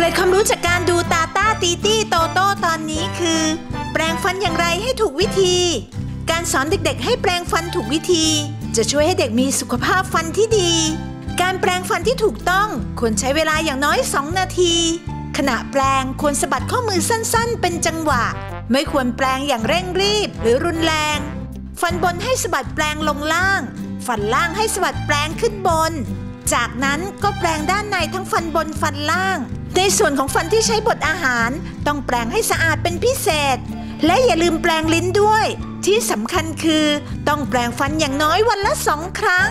เกร็ดความรู้จากการดูตาต้าตีตี้โตโต้ตอนนี้คือแปรงฟันอย่างไรให้ถูกวิธีการสอนเด็กๆให้แปรงฟันถูกวิธีจะช่วยให้เด็กมีสุขภาพฟันที่ดีการแปรงฟันที่ถูกต้องควรใช้เวลาอย่างน้อย2นาทีขณะแปรงควรสะบัดข้อมือสั้นๆเป็นจังหวะไม่ควรแปรงอย่างเร่งรีบหรือรุนแรงฟันบนให้สะบัดแปรงลงล่างฟันล่างให้สะบัดแปรงขึ้นบนจากนั้นก็แปรงด้านในทั้งฟันบนฟันล่างในส่วนของฟันที่ใช้บดอาหารต้องแปรงให้สะอาดเป็นพิเศษและอย่าลืมแปรงลิ้นด้วยที่สำคัญคือต้องแปรงฟันอย่างน้อยวันละ2 ครั้ง